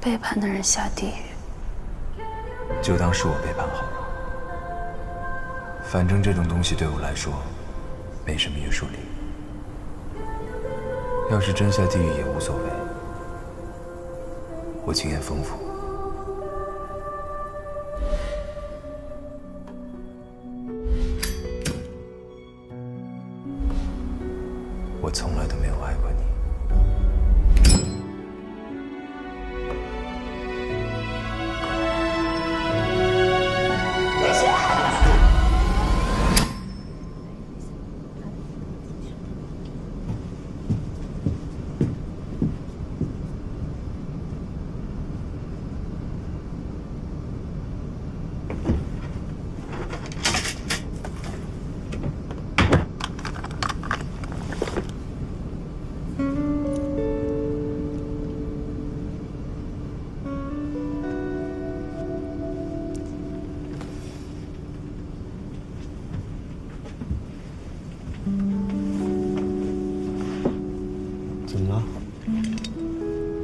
背叛的人下地狱，就当是我背叛好了。反正这种东西对我来说没什么约束力，要是真下地狱也无所谓。我经验丰富。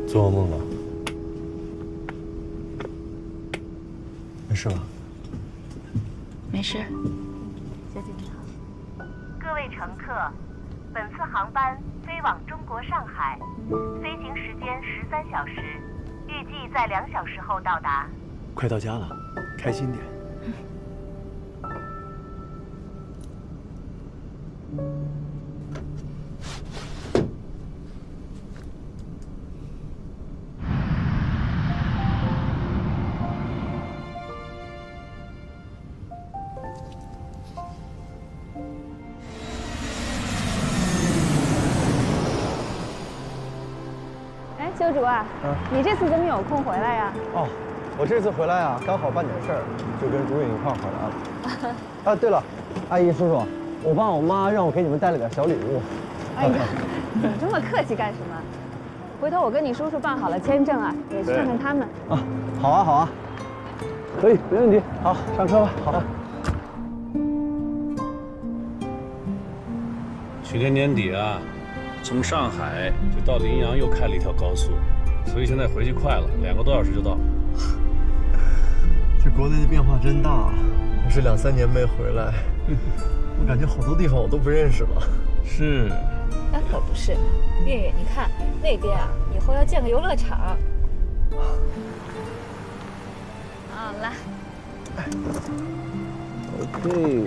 做梦了，没事吧？没事。小姐你好，各位乘客，本次航班飞往中国上海，飞行时间13小时，预计在2小时后到达。快到家了，开心点。 修竹啊，你这次怎么有空回来呀？哦，我这次回来啊，刚好办点事儿，就跟主演一块回来了。啊，对了，阿姨叔叔，我爸我妈让我给你们带了点小礼物。哎呀，怎么这么客气干什么？回头我跟你叔叔办好了签证啊，也去看看他们。啊，好啊好啊，可以，没问题。好，上车吧。好。去年年底啊。 从上海就到了阴阳，又开了一条高速，所以现在回去快了，2个多小时就到了。这国内的变化真大，啊，我是2、3年没回来，我感觉好多地方我都不认识了。是，那可不是。月月，你看那边啊，以后要建个游乐场。好了。OK。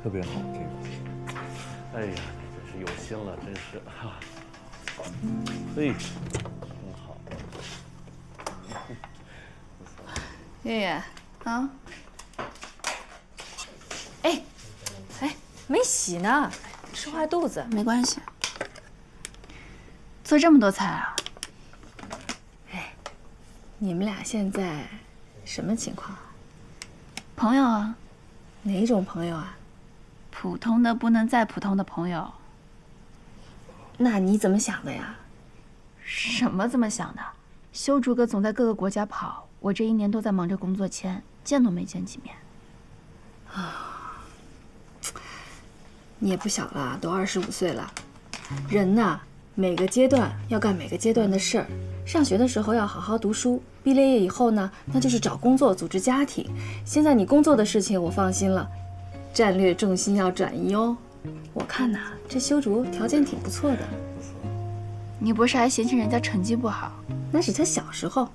特别好，这个，哎呀，真是有心了，真是哈，哎，真好。月月啊，哎，哎，没洗呢，吃坏肚子没关系。做这么多菜啊？哎，你们俩现在什么情况？朋友啊？哪种朋友啊？ 普通的不能再普通的朋友，那你怎么想的呀？什么怎么想的？修竹哥总在各个国家跑，我这1年都在忙着工作签，见都没见几面。啊，你也不小了，都25岁了。人呐，每个阶段要干每个阶段的事儿。上学的时候要好好读书，毕了业以后呢，那就是找工作、组织家庭。现在你工作的事情，我放心了。 战略重心要转移哦，我看呐，这修竹条件挺不错的。你不是还嫌弃人家成绩不好？那是他小时候，